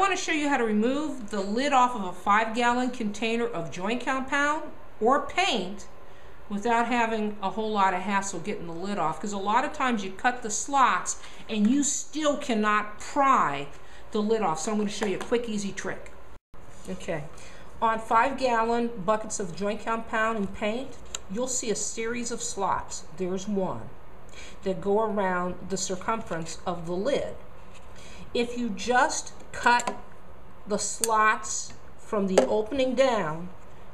want to show you how to remove the lid off of a 5-gallon container of joint compound or paint without having a whole lot of hassle getting the lid off, because a lot of times you cut the slots and you still cannot pry the lid off. So I'm going to show you a quick, easy trick. Okay, on 5-gallon buckets of joint compound and paint, you'll see a series of slots. There's one that go around the circumference of the lid. If you just cut the slots from the opening down,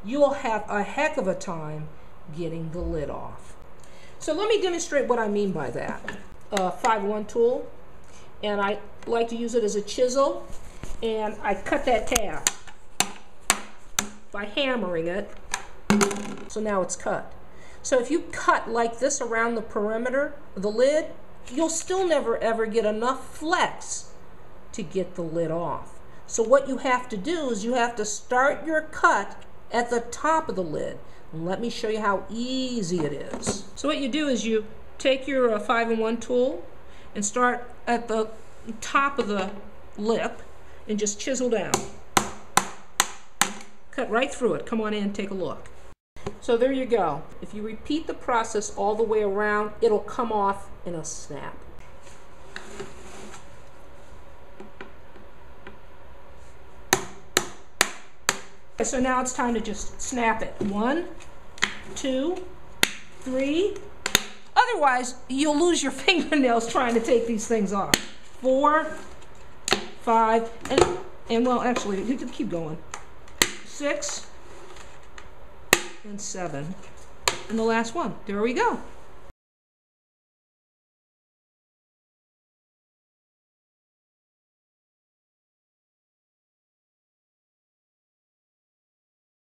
you'll have a heck of a time getting the lid off. So let me demonstrate what I mean by that. 5-1 tool, and I like to use it as a chisel, and I cut that tab by hammering it, so now it's cut. So if you cut like this around the perimeter of the lid, you'll still never ever get enough flex to get the lid off. So what you have to do is you have to start your cut at the top of the lid. Let me show you how easy it is. So what you do is you take your 5-in-1 tool and start at the top of the lip and just chisel down. Cut right through it. Come on in and take a look. So there you go. If you repeat the process all the way around, it'll come off in a snap. So now it's time to just snap it. 1, 2, 3. Otherwise, you'll lose your fingernails trying to take these things off. 4, 5, and well, actually, you can keep going. 6, and 7. And the last one. There we go.